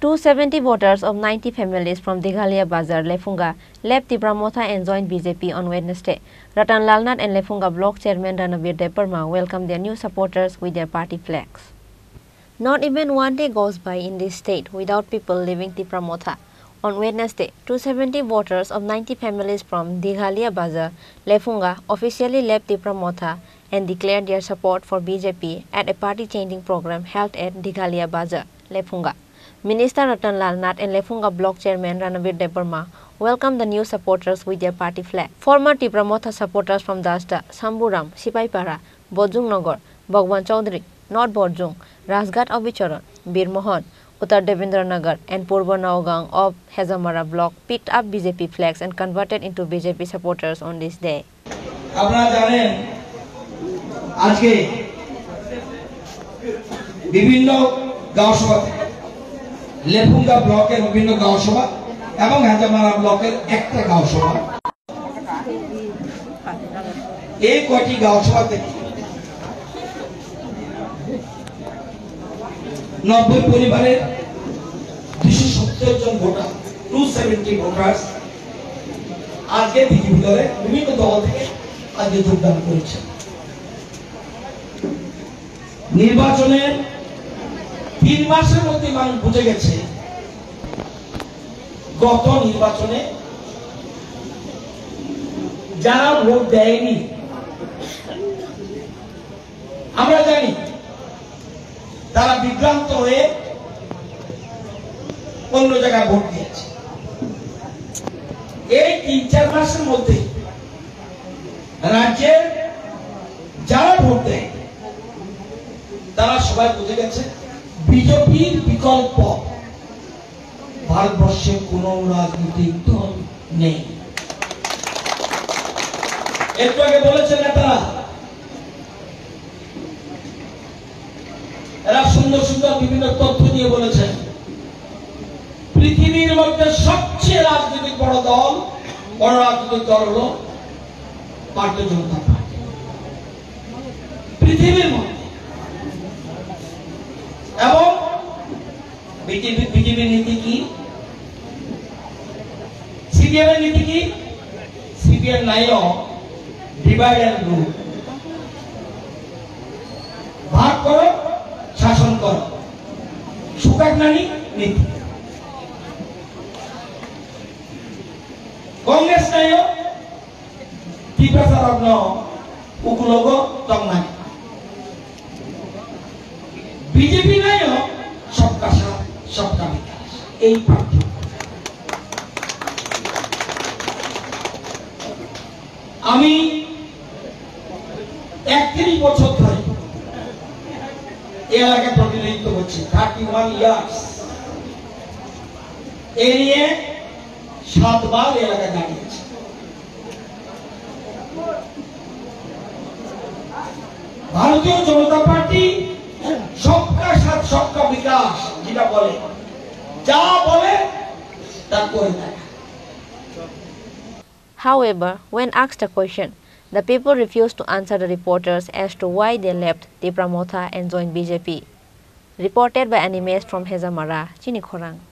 270 voters of 90 families from Dighalia Bazaar, Lefunga, left Tipra Motha and joined BJP on Wednesday. Ratan Lal Nath and Lefunga Block Chairman Ranabir Debbarma welcomed their new supporters with their party flags. Not even one day goes by in this state without people leaving Tipra Motha. On Wednesday, 270 voters of 90 families from Dighalia Bazaar, Lefunga officially left Tipra Motha and declared their support for BJP at a party changing program held at Dighalia Bazaar, Lefunga. Minister Ratan Lal Nath and Lefunga Block Chairman Ranabir Debbarma welcomed the new supporters with their party flag. Former Tipra Motha supporters from Dasta, Samburam, Sipaipara, Bojung Nagar, Bhagwan Chaudhary, North Bojung, Rajghat Obicharan, Bir Mohan, Uttar Devendra Nagar and Purba Naugang of Hezamara block picked up BJP flags and converted into BJP supporters on this day. Lefunga ব্লকের বিভিন্ন গাঁওসভা এবং হেজামারা ব্লকের একটা গাঁওসভা এই কয়টি গাঁওসভা থেকে 90 পরিবারের 270 জন voter 270 voters আজকে বিজেপির বিভিন্ন দল থেকে আজকে যোগদান করেছে। নির্বাচনের ৩ মাসের মধ্যে মানুষ বুঝে গেছে গত নির্বাচনে যারা ভোট দেয়নি আমরা জানি তারা বিভ্রান্ত হয়ে অন্য জায়গায় ভোট দিয়েছে। এই ৩-৪ মাসের মধ্যে রাজ্যে যারা ভোট দেয় তারা সবাই বুঝে গেছে বিজেপির বিকল্প ভারতবর্ষে কোন রাজনৈতিক দল নেই। একটু আগে বলেছেন নেতারা এরা সুন্দর সুন্দর বিভিন্ন তথ্য দিয়ে বলেছেন পৃথিবীর মধ্যে সবচেয়ে রাজনৈতিক বড় রাজনৈতিক দল হল ভারতীয় জনতা পার্টি। পৃথিবীর মধ্যে এবং বিজেপির নীতি কি সিপিএম এর নীতি কি সিপিএম নাইও ডিভাইড এন্ড রুল ভাগ করো শাসন করো সুকাকনানি নীতি। কংগ্রেস নাইও টিপাসারগ্ন উকলগ তংনাই বিজেপি নাই সবকা সাথ সবকা বিকাশ এই পার্থক্য। আমি ৩১ বছর ধরে এই এলাকায় প্রতিনিধিত্ব করছি 31 ইয়ার্স এ নিয়ে 7 বার এলাকায় দাঁড়িয়েছি। ভারতীয় জনতা পার্টি সবকা সাথ সবকা বিকাশ যেটা বলে যা বলে তা করে না। However, when asked a question, the people refused to answer the reporters as to why they left Tipra Motha and joined BJP. Reported by Animesh from Hezamara, Chini Khorang.